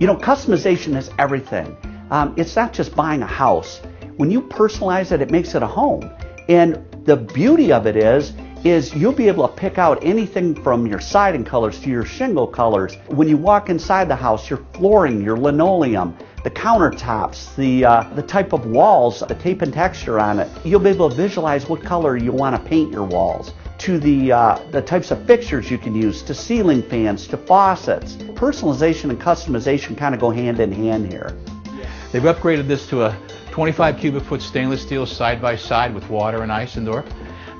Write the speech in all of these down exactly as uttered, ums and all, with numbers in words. You know, customization is everything. Um, it's not just buying a house. When you personalize it, it makes it a home. And the beauty of it is, is you'll be able to pick out anything from your siding colors to your shingle colors. When you walk inside the house, your flooring, your linoleum, the countertops, the, uh, the type of walls, the tape and texture on it. You'll be able to visualize what color you want to paint your walls, to the, uh, the types of fixtures you can use, to ceiling fans, to faucets. Personalization and customization kind of go hand in hand here. They've upgraded this to a twenty-five cubic foot stainless steel side by side with water and Eichendorf.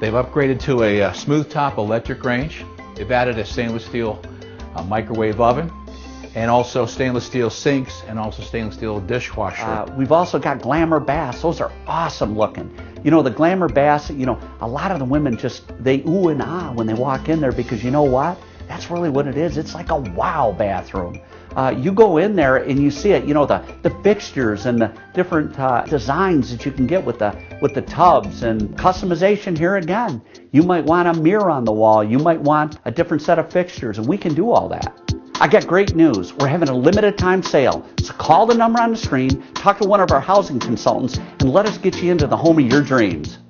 They've upgraded to a, a smooth top electric range. They've added a stainless steel uh, microwave oven, and also stainless steel sinks, and also stainless steel dishwasher. Uh, we've also got glamour baths. Those are awesome looking. You know, the glamour baths, you know, a lot of the women just, they ooh and ah when they walk in there, because you know what? That's really what it is. It's like a wow bathroom. Uh, you go in there and you see it, you know, the, the fixtures and the different uh, designs that you can get with the, with the tubs and customization here again. You might want a mirror on the wall. You might want a different set of fixtures, and we can do all that. I got great news. We're having a limited time sale. So call the number on the screen, talk to one of our housing consultants, and let us get you into the home of your dreams.